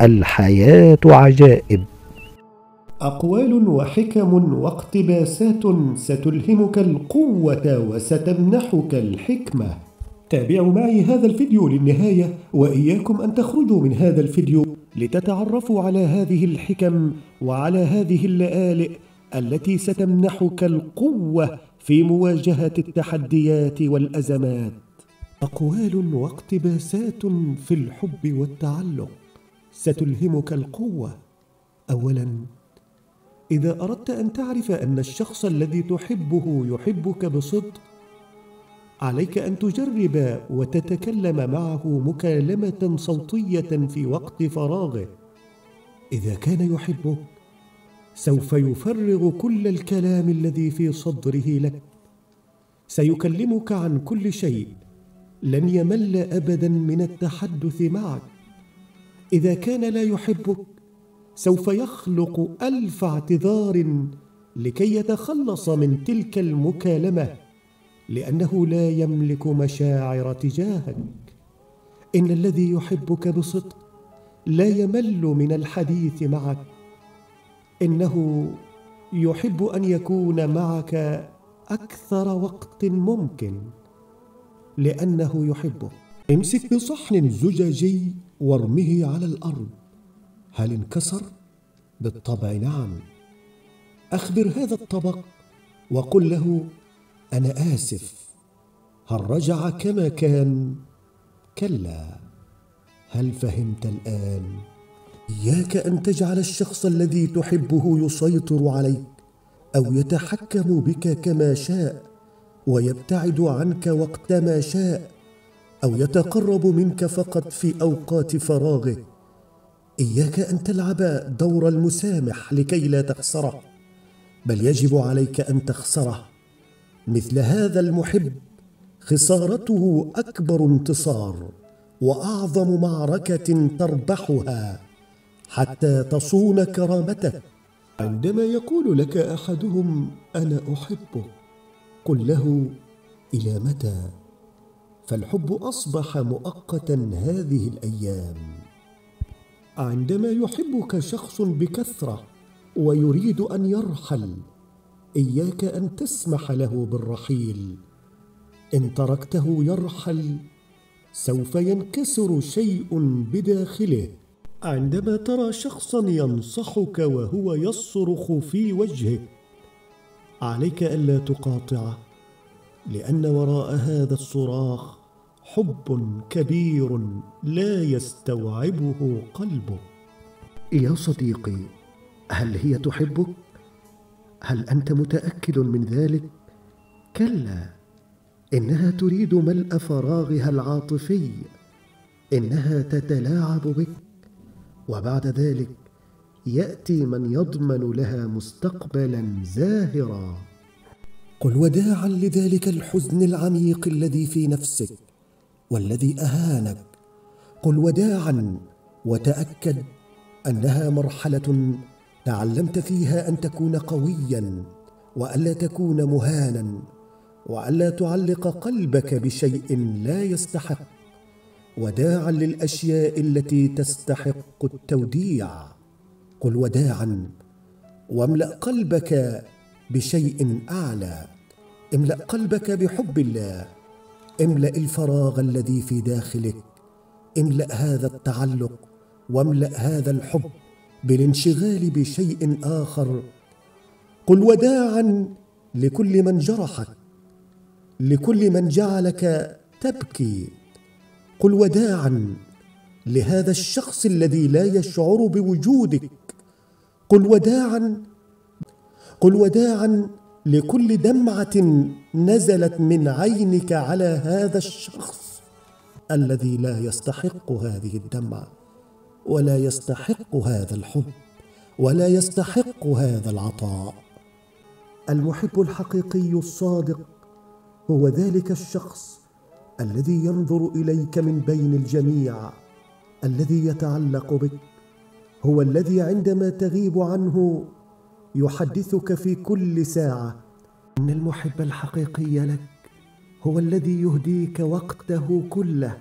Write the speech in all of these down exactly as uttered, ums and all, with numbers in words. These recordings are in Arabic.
الحياة عجائب. أقوال وحكم واقتباسات ستلهمك القوة وستمنحك الحكمة. تابعوا معي هذا الفيديو للنهاية، وإياكم أن تخرجوا من هذا الفيديو لتتعرفوا على هذه الحكم وعلى هذه اللآلئ التي ستمنحك القوة في مواجهة التحديات والأزمات. أقوال واقتباسات في الحب والتعلق ستلهمك القوة. أولاً، إذا أردت أن تعرف أن الشخص الذي تحبه يحبك بصدق، عليك أن تجرب وتتكلم معه مكالمة صوتية في وقت فراغه. إذا كان يحبك، سوف يفرغ كل الكلام الذي في صدره لك. سيكلمك عن كل شيء، لن يمل أبدا من التحدث معك. إذا كان لا يحبك، سوف يخلق ألف اعتذار لكي يتخلص من تلك المكالمة، لأنه لا يملك مشاعر تجاهك. إن الذي يحبك بصدق لا يمل من الحديث معك. إنه يحب أن يكون معك أكثر وقت ممكن، لأنه يحبك. امسك بصحن زجاجي وارمه على الأرض. هل انكسر؟ بالطبع نعم. أخبر هذا الطبق وقل له أنا آسف. هل رجع كما كان؟ كلا. هل فهمت الآن؟ إياك أن تجعل الشخص الذي تحبه يسيطر عليك أو يتحكم بك كما شاء، ويبتعد عنك وقتما شاء، أو يتقرب منك فقط في أوقات فراغه. إياك أن تلعب دور المسامح لكي لا تخسره، بل يجب عليك أن تخسره. مثل هذا المحب خسارته أكبر انتصار وأعظم معركة تربحها حتى تصون كرامتك. عندما يقول لك أحدهم أنا أحبك، قل له إلى متى؟ فالحب أصبح مؤقتا هذه الأيام. عندما يحبك شخص بكثرة ويريد أن يرحل، إياك أن تسمح له بالرحيل. إن تركته يرحل، سوف ينكسر شيء بداخله. عندما ترى شخصا ينصحك وهو يصرخ في وجهك، عليك ألا تقاطعه، لأن وراء هذا الصراخ حب كبير لا يستوعبه قلبك. يا صديقي، هل هي تحبك؟ هل أنت متأكد من ذلك؟ كلا، إنها تريد ملء فراغها العاطفي. إنها تتلاعب بك، وبعد ذلك يأتي من يضمن لها مستقبلا زاهرا. قل وداعا لذلك الحزن العميق الذي في نفسك والذي أهانك. قل وداعا، وتأكد أنها مرحلة تعلمت فيها أن تكون قويا، وألا تكون مهانا، وألا تعلق قلبك بشيء لا يستحق. وداعا للأشياء التي تستحق التوديع. قل وداعا، واملأ قلبك بشيء أعلى. املأ قلبك بحب الله. املأ الفراغ الذي في داخلك. املأ هذا التعلق واملأ هذا الحب بالانشغال بشيء آخر. قل وداعا لكل من جرحك، لكل من جعلك تبكي. قل وداعا لهذا الشخص الذي لا يشعر بوجودك. قل وداعا قل وداعا لكل دمعة نزلت من عينك على هذا الشخص الذي لا يستحق هذه الدمعة، ولا يستحق هذا الحب، ولا يستحق هذا العطاء. المحب الحقيقي الصادق هو ذلك الشخص الذي ينظر إليك من بين الجميع، الذي يتعلق بك، هو الذي عندما تغيب عنه يحدثك في كل ساعة. إن المحب الحقيقي لك هو الذي يهديك وقته كله،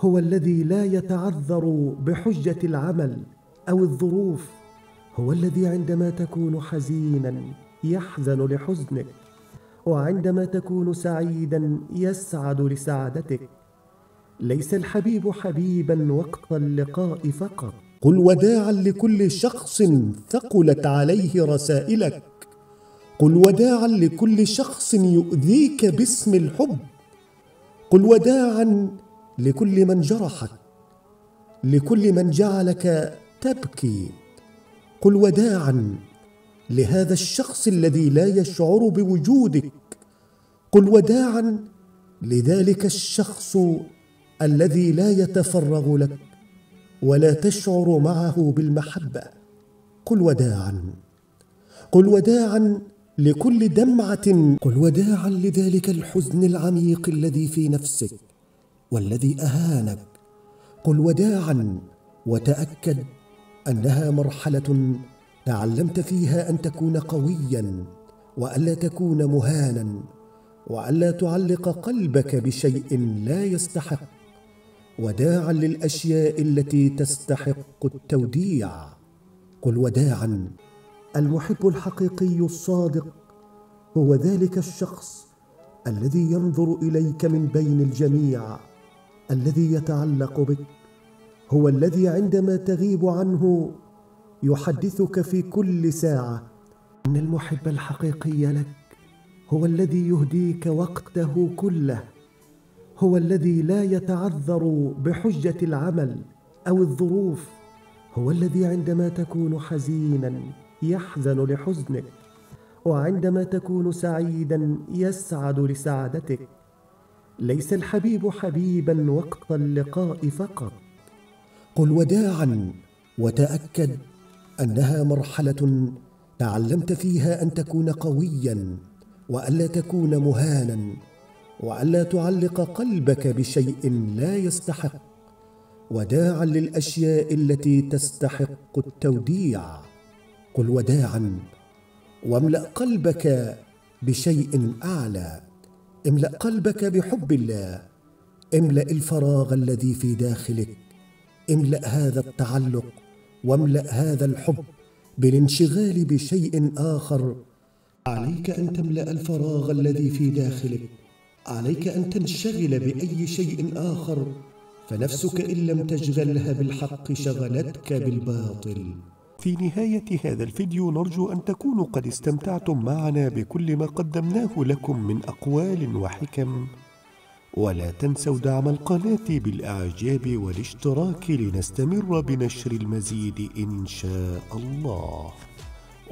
هو الذي لا يتعذر بحجة العمل أو الظروف، هو الذي عندما تكون حزينا يحزن لحزنك، وعندما تكون سعيدا يسعد لسعادتك. ليس الحبيب حبيبا وقت اللقاء فقط. قل وداعا لكل شخص ثقلت عليه رسائلك، قل وداعا لكل شخص يؤذيك باسم الحب، قل وداعا لكل من جرحك، لكل من جعلك تبكي، قل وداعا لهذا الشخص الذي لا يشعر بوجودك، قل وداعا لذلك الشخص الذي لا يتفرغ لك ولا تشعر معه بالمحبة. قل وداعا، قل وداعا لكل دمعة، قل وداعا لذلك الحزن العميق الذي في نفسك والذي أهانك. قل وداعا، وتأكد أنها مرحلة تعلمت فيها أن تكون قويا، وألا تكون مهانا، وألا تعلق قلبك بشيء لا يستحق. وداعا للأشياء التي تستحق التوديع. قل وداعا. المحب الحقيقي الصادق هو ذلك الشخص الذي ينظر إليك من بين الجميع، الذي يتعلق بك، هو الذي عندما تغيب عنه يحدثك في كل ساعة أن المحب الحقيقي لك هو الذي يهديك وقته كله، هو الذي لا يتعذر بحجة العمل أو الظروف، هو الذي عندما تكون حزينا يحزن لحزنك، وعندما تكون سعيدا يسعد لسعادتك. ليس الحبيب حبيبا وقت اللقاء فقط. قل وداعا، وتأكد أنها مرحلة تعلمت فيها أن تكون قويا، وألا تكون مهانا، وألا تعلق قلبك بشيء لا يستحق. وداعا للأشياء التي تستحق التوديع. قل وداعا، واملأ قلبك بشيء أعلى، املأ قلبك بحب الله، املأ الفراغ الذي في داخلك، املأ هذا التعلق واملأ هذا الحب بالانشغال بشيء آخر. عليك أن تملأ الفراغ الذي في داخلك، عليك أن تنشغل بأي شيء آخر، فنفسك إن لم تشغلها بالحق شغلتك بالباطل. في نهاية هذا الفيديو نرجو أن تكونوا قد استمتعتم معنا بكل ما قدمناه لكم من أقوال وحكم، ولا تنسوا دعم القناة بالإعجاب والاشتراك لنستمر بنشر المزيد إن شاء الله.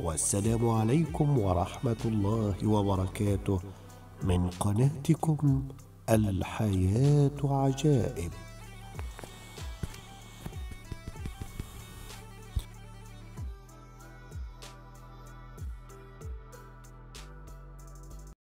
والسلام عليكم ورحمة الله وبركاته من قناتكم الحياة عجائب.